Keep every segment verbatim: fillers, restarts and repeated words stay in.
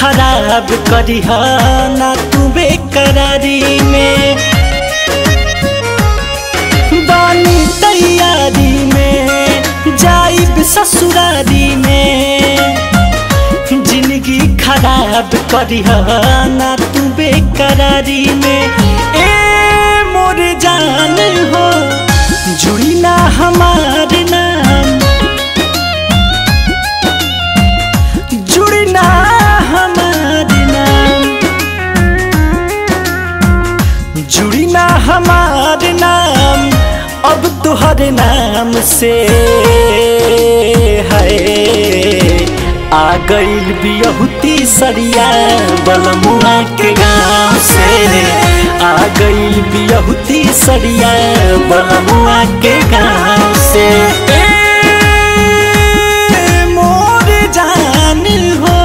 खराब करी हा ना तू बेकरारी में बानी तैयारी में जाइब ससुरारी में जिंदगी खराब करी हा ना तू बेकरारी में ए मोर जान हो जुड़ी ना हमार नाम जुड़ी ना हमार नाम जुड़ी ना हमार नाम अब तुहरे नाम से है आ गइल बियहुती सरिया बलमुआ के गाँव से आ गइल बियहुती सरिया बलमुआ के गाँव से ए मोर जान हो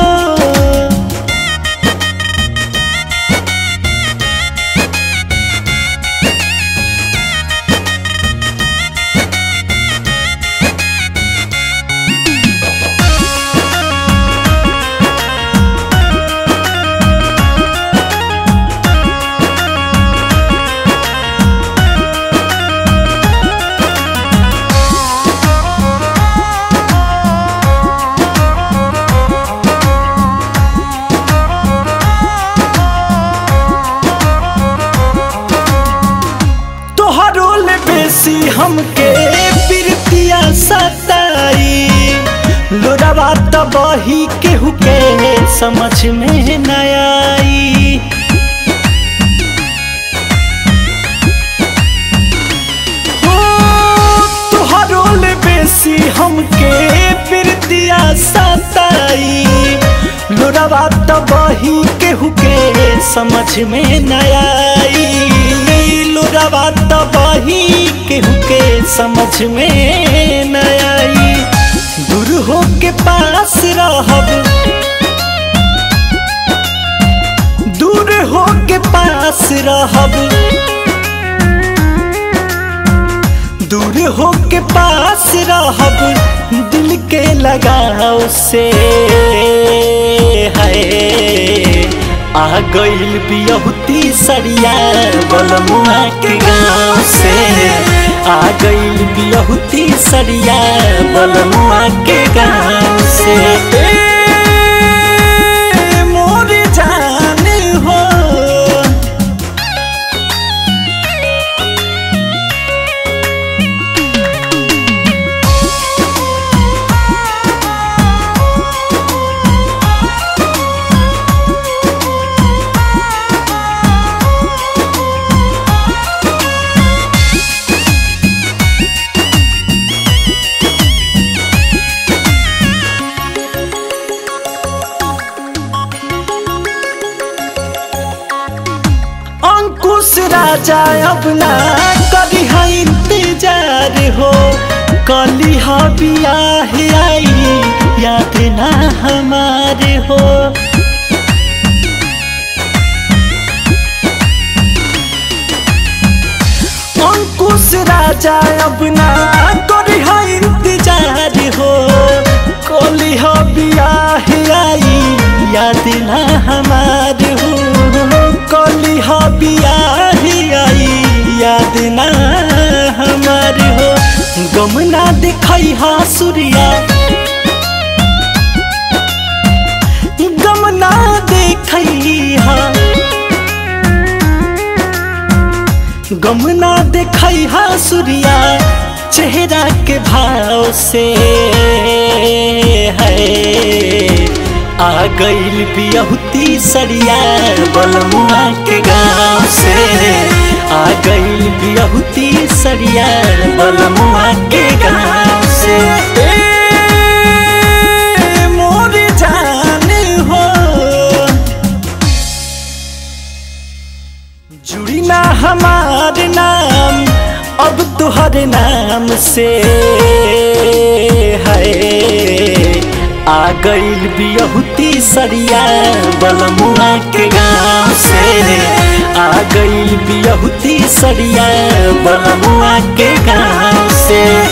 हमके प्रीतिया सताई लोरावा तबही केहू के समझ में न आई हो तुहरो ले बेसी हमके प्रीतिया सताई लोरावा तबही केहू के समझ में न आई लोरावा तबही केहू के समझ में न आई दूर हो के पास रहब दूर हो के पास रहब दूर हो के पास रहब दिल के लगाव से है आ गइल बियहुती सरिया बलमुआ के गाँव से आ गइल बियहुती सरिया बलमुआ के गाँव से ए मोर जान हो राजा अब ना करी हा इंतजार हो कली हा बियाह आई याद ना हमारे हो अंकुश राजा अब ना करी हा इंतजार हो कली हा बियाह आई याद ना हमारे हो कली हा बियाह याद ना हमार हो गम ना दिखाई हा सूर्या गम ना दिखाई हा गम ना दिखाई हा सूर्या चेहरा के भाव से है आ गइल बियहुती सरिया बलमुआ के गाँव से आ गइल बियहुती सरिया बलमुआ के गाँव से ए मोर जान हो जुड़ी ना हमार नाम अब तुहरे नाम से है आ गइल बियहुती सरिया बलमुआ के गाँव से आ गइल बियहुती सरिया बलमुआ के गाँव से।